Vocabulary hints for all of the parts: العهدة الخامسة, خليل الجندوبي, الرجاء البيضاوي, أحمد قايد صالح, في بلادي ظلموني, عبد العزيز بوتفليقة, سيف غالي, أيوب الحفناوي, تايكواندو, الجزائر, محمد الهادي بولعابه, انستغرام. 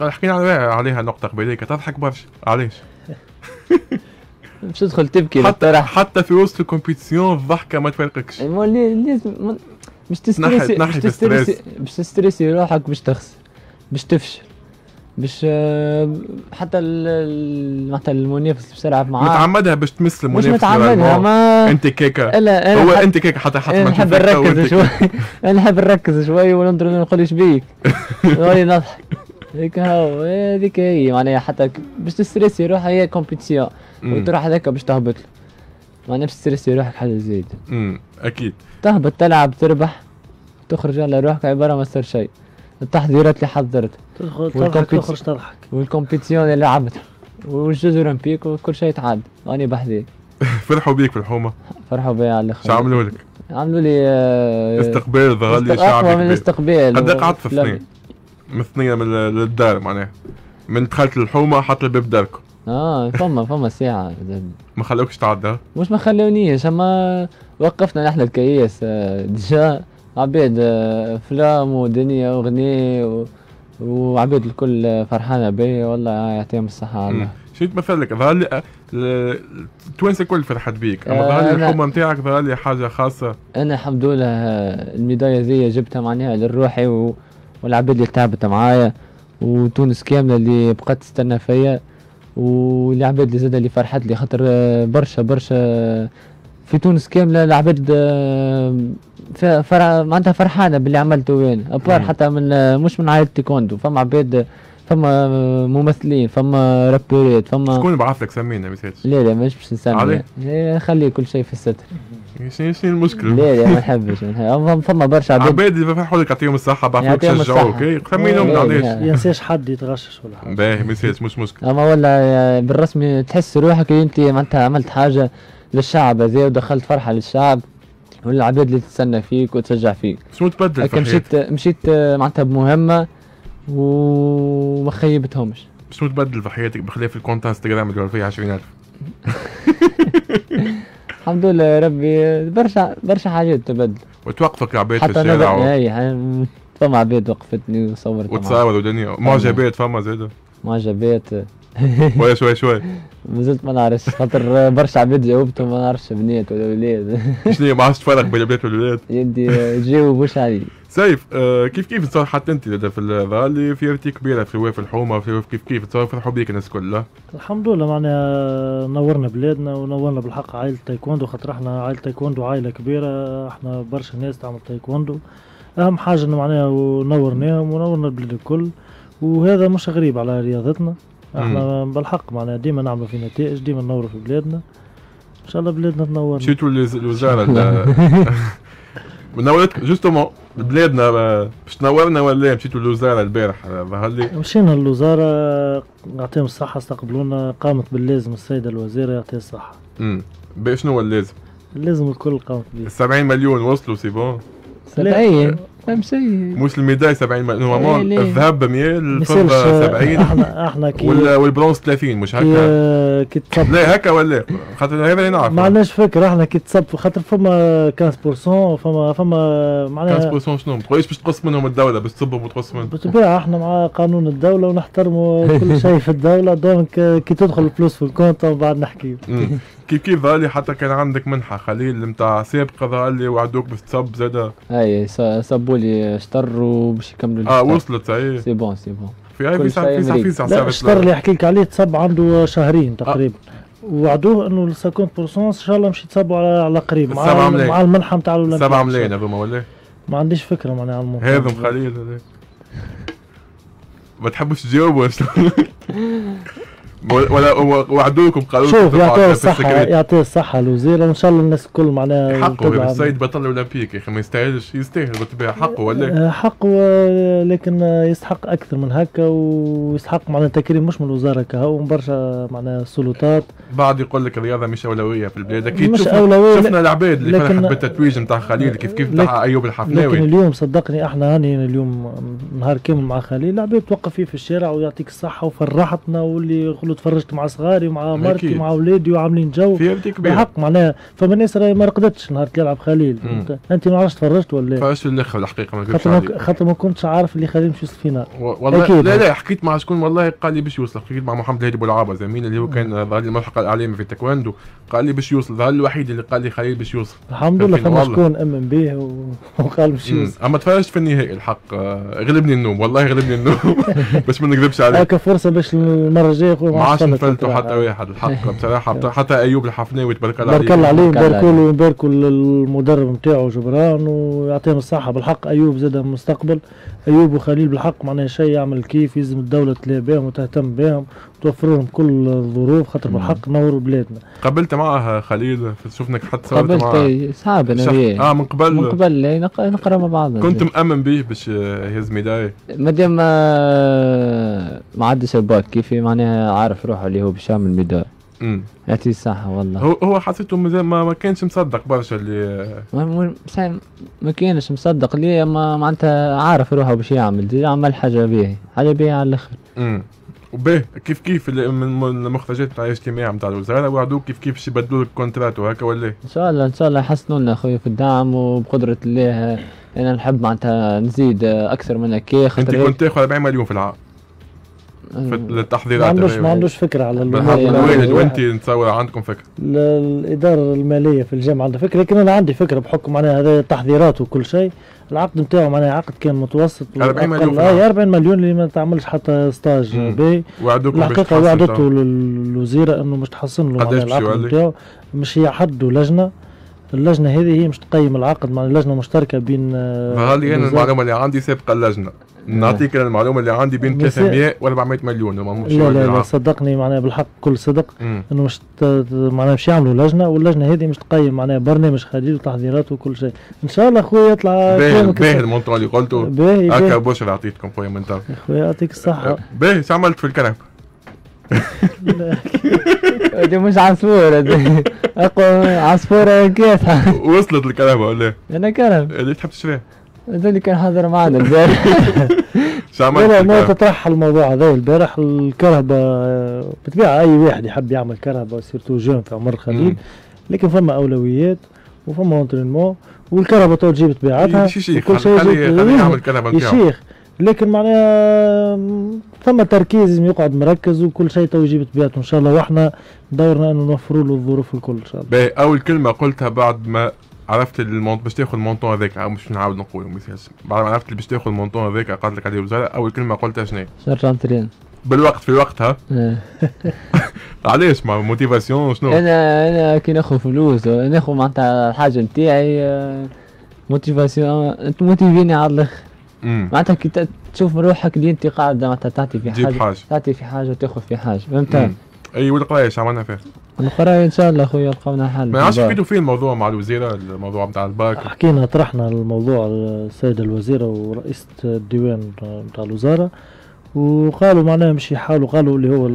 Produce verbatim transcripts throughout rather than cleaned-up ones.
حكينا عليها عليها نقطة قبيلية تضحك برشا، علاش؟ باش تدخل تبكي للطرح حتى في وسط الكومبيتيسيون الضحكة ما تفارقكش. لازم باش تستريسي باش تستريسي باش تستريسي روحك باش تخسر باش تفشل باش حتى معناتها المنافس باش تلعب معاه متعمدها باش تمس المنافس مش متعمدها ما انت كيكا ألا أنا هو حت... انت كيكا حتى حتى نحب نركز شوي نحب نركز شوي وننظر نقول ايش بيك نولي نضحك هيك هو هذيك هي معناها حتى باش تستريسي روحك هي كومبيتيسيون وتروح هذاك باش تهبط معناها باش تستريسي روحك حاجه زايد امم اكيد تهبط تلعب تربح تخرج على روحك عباره ما صار شيء التحضيرات اللي حضرتها تدخل تخرج تضحك والكومبيتيسيون اللي لعبتها والجوز اولمبيك وكل شيء تعدى راني بحذاك فرحوا بيك في الحومه فرحوا بيا على الاخر شو عملوا لك؟ عملوا لي استقبال ظهر لي شعبي اقوى من الاستقبال قد قعدت في ثنيه من ثنيه من الدار معناها من دخلت الحومه حط الباب داركم اه فما فما ساعه ما خلوكش تعدى مش ما خلونيش اما وقفنا نحن الكياس ديجا عباد افلام ودنيا وغني و... وعباد الكل فرحانه بيا والله يعطيهم الصحه على الله. شو يتمثل لك؟ ظهر لي التوانسه الكل فرحت بيك، اما ظهر لي الحومه نتاعك ظهر لي حاجه خاصه. انا الحمد لله الميداليه ذي جبتها معناها لروحي و... والعباد اللي تعبت معايا وتونس كامله اللي بقت تستنى فيا والعباد اللي زاد اللي فرحت لي خاطر برشا برشا في تونس كامله العباد فرح معناتها فرحانه باللي عملته وين ابار حتى من مش من عائله تيكوندو فما عباد فما ممثلين فما رابورات فما شكون بعث لك سمينا مثال لا لا مش باش نسمي خلي كل شيء في الستر شنو شنو المشكل لا لا ما نحبش فما برشا عباد عباد اللي فرحوا لك يعطيهم الصحه بعثوك شجعوك سميناهم علاش ما ينساش حد يتغشش ولا حاجه باهي ما ينساش مش مشكل اما والله بالرسمي تحس روحك انت معناتها عملت حاجه للشعب هذا ودخلت فرحه للشعب والعباد اللي تستنى فيك وتشجع فيك. شنو تبدل في مشيت مشيت معناتها بمهمه وما خيبتهمش. شنو تبدل في حياتك بخلاف الكونت انستغرام اللي فيه عشرين ألف؟ الحمد لله ربي برشا برشا حاجات تبدل. وتوقفك العباد في الشارع و... اي فما عباد وقفتني وصورت وتصور ودنيا معجبات فما زاده. معجبات شوي شوي شوي مازلت ما نعرفش خاطر برشا عباد جاوبتهم ما نعرفش بنات ولا ولاد شنو ما عرفتش تفرق بين البنات والولاد يا ودي جاوبوش علي سيف آه كيف كيف تصور حتى انت في الظهر فيرتي كبيره في رواف الحومه في رواف كيف كيف تصور فرحوا بيك الناس كلها الحمد لله معناها نورنا بلادنا ونورنا بالحق عائله تايكوندو خاطر احنا عائله تايكوندو عائله كبيره احنا برشا ناس تعمل تايكوندو اهم حاجه معناها نورناهم ونورنا البلاد الكل وهذا مش غريب على رياضتنا احنا بالحق معناها ديما نعملوا في نتائج ديما ننوروا في بلادنا ان شاء الله بلادنا تنور مشيتوا للوزاره منورتكم جوستومون بلادنا باش تنورنا ولا مشيتوا للوزاره البارح ظهر لي مشينا للوزاره يعطيهم الصحه استقبلونا قامت باللازم السيده الوزيره يعطيها الصحه امم شنو هو اللازم؟ اللازم الكل قامت به سبعين مليون وصلوا سي بون سبعين مش الميداي سبعين نورمال الذهب مية الفضه سبعين احنا احنا كي والبرونز ثلاثين مش هكا كي تصب لا هكا ولا خاطر هذا اللي نعرف ما عندناش فكره احنا كي تصب خاطر فما خمسة بالمية فما فما معناها خمسة بالمية شنو ما تقوليش باش تقص منهم الدوله باش تصبهم وتقص منهم بالطبيعه احنا مع قانون الدوله ونحترموا كل شيء في الدوله دونك كي تدخل الفلوس في الكونت وبعد نحكيو كيف كيف ظهر لي حتى كان عندك منحه خليل نتاع سابقه ظهر لي وعدوك باش تصب زاده اي صبوا لي شطر وباش يكملوا اه وصلت اي سي بون سي بون في اي في في الشطر اللي حكيت لك عليه تصب عنده شهرين تقريبا آه. وعدوه انه خمسين بالمية ان شاء الله مش يتصبوا على على قريب مع, مع المنحه نتاع الاولمبياد سبعة ملايين هذوما ولا ما عنديش فكره معناها على الموضوع هذم خليل هذا ما تحبوش تجاوبوا ولا وعدوكم قالوا شوف يعطيه الصحة يعطيه الصحة الوزير وان شاء الله الناس الكل معناها حقه السيد بطل اولمبيك يا اخي ما يستاهلش يستاهل بالطبيعة حقه ولا حقه لكن يستحق أكثر من هكا ويستحق معناها تكريم مش من الوزارة كهو برشا معناها السلطات بعد يقول لك الرياضة مش أولوية في البلاد أكيد مش أولوية شفنا العباد اللي فرحت بالتتويج نتاع خليل كيف كيف نتاع أيوب الحفناوي لكن اليوم صدقني احنا هاني اليوم نهار كامل مع خليل العباد توقف فيه في الشارع ويعطيك الصحة وفرحتنا واللي كله تفرجت مع صغاري ومع مرتي ومع اولادي وعاملين جو بالحق معناها. فما ناس راهي ما رقدتش نهار اللي يلعب خليل. انت, انت ما عرفتش تفرجت ولا لا؟ تفرجت للاخر الحقيقه ما نكذبش عليك، خاطر ما كنتش عارف اللي خليل باش يوصل فينا والله. لا لا حكيت مع شكون والله قال لي باش يوصل، حكيت مع محمد الهادي بولعابه زميل اللي هو كان ظهر لي الملحق الاعلامي في التايكواندو، قال لي باش يوصل، ظهر الوحيد اللي قال لي خليل باش يوصل. الحمد لله فما شكون امن به وقال باش يوصل. اما تفرجت في النهائي الحق غلبني النوم والله غلبني النوم باش ما نكذبش عليك. هاكا فرصه باش المره الجايه ما عادش نفلتوا حتى واحد الحق بصراحه. حتى ايوب الحفناوي تبارك الله عليه، تبارك الله عليه، نباركوا له ونباركوا للمدرب نتاعو جبران ويعطيهم الصحه بالحق. ايوب زاد مستقبل، ايوب وخليل بالحق معناها شيء يعمل كيف يلزم الدوله تلاقي بهم وتهتم بهم وتوفر لهم كل الظروف خاطر بالحق نوروا بلادنا. قابلت معاه خليل، شفناك حتى صورت معاه صعب انا وياه اه من قبل من قبل نقرا مع بعضنا. كنت مأمن به باش يهز ميداي مادام ما عدش الباك كيفي معناها، عارف روحه اللي هو باش يعمل ميداي. امم يعطيه الصحة والله. هو هو حسيته مازال ما كانش مصدق برشا اللي ما كانش مصدق ليه، اما معناتها عارف روحه باش يعمل، عمل حاجة باهية، حاجة باهية على الآخر. امم وباه كيف كيف من المخرجات نتاع الاجتماع نتاع الوزاره وعدوك كيف كيف باش يبدلوا لك كونترات وهكا ولا؟ ان شاء الله ان شاء الله يحسنوا لنا خويا في الدعم وبقدره الله. انا نحب معناتها نزيد اكثر من هكا. انت كنت تاخذ أربعين مليون في العام للتحضيرات. ما عندوش ما عندوش فكره على الوالد، وانت نتصور عندكم فكره. الاداره الماليه في الجامعه عندها فكره، لكن انا عندي فكره بحكم معناها هذا التحضيرات وكل شيء. العقد نتاعو معناها عقد كان متوسط أربعين مليون، اي أربعين مليون اللي ما تعملش حتى ستاج باهي. الحقيقه وعدته للوزيره انه مش تحسن له العقد نتاعو، مش هي حد لجنه، اللجنه هذه هي مش تقيم العقد مع اللجنه مشتركه بين. ظهر لي انا المعلومه اللي عندي سابقه اللجنه. نعطيك انا المعلومه اللي عندي بين ثلاثمائة وأربعمائة مليون. لا لا لا صدقني معناها بالحق كل صدق مم. انه مش معناها باش يعملوا لجنه، واللجنه هذه مش تقيم معناها برنامج خليل وتحضيراته وكل شيء. ان شاء الله خويا يطلع باهي باهي المونطون اللي قلته باهي. هكا بشرى عطيتكم خويا من طرف خويا يعطيك الصحه. باهي شو عملت في الكنب؟ هذا مش عصفور، هذا اقوى عصفوره كاسحه. وصلت الكنبه ولا؟ انا كنب اللي تحب تشريها هذا اللي كان حاضر معنا البارح. شو عملت؟ لا ما تطرح الموضوع هذا البارح. الكرهبه بالطبيعه اي واحد يحب يعمل كرهبه سيرتو جون في عمر خليل، لكن فما اولويات وفما انترينمون والكرهبه تو تجيب طبيعتها كل شيء. خليه يعمل كرهبه نتاعو، لكن معناها ثم تركيز لازم يقعد مركز وكل شيء تو يجيب طبيعته ان شاء الله. واحنا دورنا انه نوفروا له الظروف الكل ان شاء الله. باهي اول كلمه قلتها بعد ما عرفت المونط باش تاخذ المونطون هذاك، مش نعاود نقولو ما يسالش، بعد ما عرفت باش تاخذ المونطون هذاك قالت لك عليه الوزاره، اول كلمه قلتها شنو؟ نرجع نترين بالوقت في وقتها. علاش مع موتيفاسيون شنو؟ انا انا كي ناخذ فلوس ناخذ معناتها الحاجه نتاعي موتيفاسيون موتيفيني على الاخر معناتها. كي تشوف روحك اللي انت قاعد معناتها تعطي في حاجه تعطي في حاجه وتاخذ في حاجه، فهمت؟ اي والقرايه شو عملنا فيها؟ القرايه ان شاء الله خويا لقونا حل. ما عادش حكيتوا فيه الموضوع مع الوزيره، الموضوع نتاع الباك حكينا، طرحنا الموضوع السيده الوزيره ورئيسه الديوان نتاع الوزاره، وقالوا معناها مش يحاولوا، قالوا اللي هو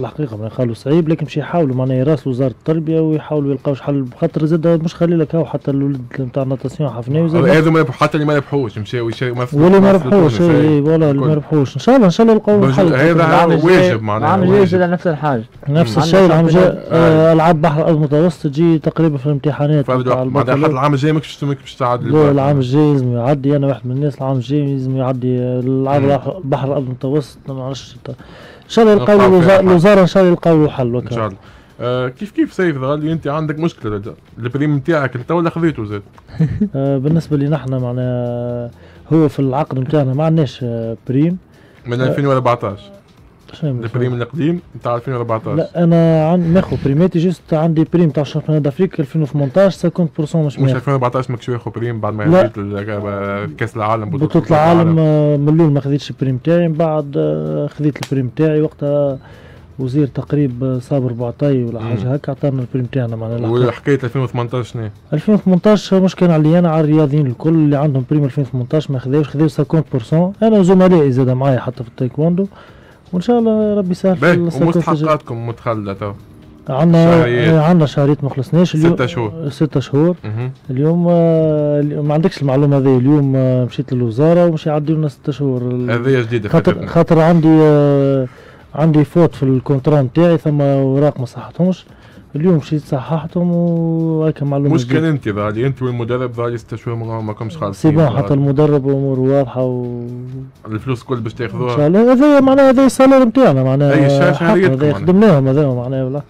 الحقيقه معناها قالوا صعيب، لكن مش يحاولوا معناها يراسلوا وزاره التربيه ويحاولوا يلقاو حل، خاطر زاد مش خليلك هو حتى الولد نتاع النطاسيون حفناوي زاد هذوما حتى اللي ما ربحوش مشاو واللي ما ربحوش اي والله اللي ما ربحوش. ان شاء الله ان شاء الله يلقاو حل. هذا واجب معناها العام الجاي نفس الحاجه نفس الشيء. العام الجاي العاب بحر الارض المتوسط تجي تقريبا في الامتحانات معناها حتى العام الجاي ماكش ماكش تعدل. لا العام الجاي لازم يعدي، انا واحد من الناس العام الجاي لازم يعدي العاب بحر الارض المتوسط. ما عرفتش ان شاء الله يلقاو الوزاره ان شاء الله يلقاو حل ان شاء الله. آه كيف كيف سيف غالي انت عندك مشكله البريم نتاعك انت ولا خذيته زاد؟ آه بالنسبه لنا احنا معناها هو في العقد نتاعنا ما عندناش بريم من ألفين وأربعطاش. البريم القديم نتاع ألفين وأربعطاش. لا انا عن... ناخذ بريماتي جست، عندي بريم نتاع الشامبيون دافريك ألفين وثمنطاش ستين بالمية مش مش ألفين وأربعطاش ما كنتش ياخذ بريم بعد ما هزيت كاس العالم بطوله العالم من الاول ما خذيتش البريم تاعي. من بعد خذيت البريم تاعي وقتها وزير تقريب صابر بعطي ولا حاجه هكا عطانا البريم تاعنا معناها. وحكايه ألفين وثمنطاش شنو؟ ألفين وثمنطاش مش كان علي انا على الرياضيين الكل اللي عندهم بريم ألفين وثمنطاش ما خذاوش، خذاو ستين بالمية. انا وزملائي زاد معايا حتى في التايكواندو، وان شاء الله ربي يسهل في السكن. ومستحقاتكم متخلده تو؟ عندنا عندنا شهريات ما خلصناش اليوم. ستة شهور ستة شهور اليوم ما عندكش المعلومه هذه. اليوم مشيت للوزاره ومش يعديو لنا ستة شهور هذه جديده، خاطر خاطر عندي عندي فوت في الكونتران تاعي، ثم اوراق ما صححتهمش، اليوم شيت صححتهم وهاكا معلومات. مشكل انت ظهرلي، انت والمدرب ظهرلي ستة شهور ماكمش خالصين. سي بون، حتى المدرب امور واضحه و الفلوس الكل باش تاخذوها ان شاء الله. هذايا معناها هذايا السالير نتاعنا معناها، هذايا الشاشه هذيا خدمناهم هذايا معناها.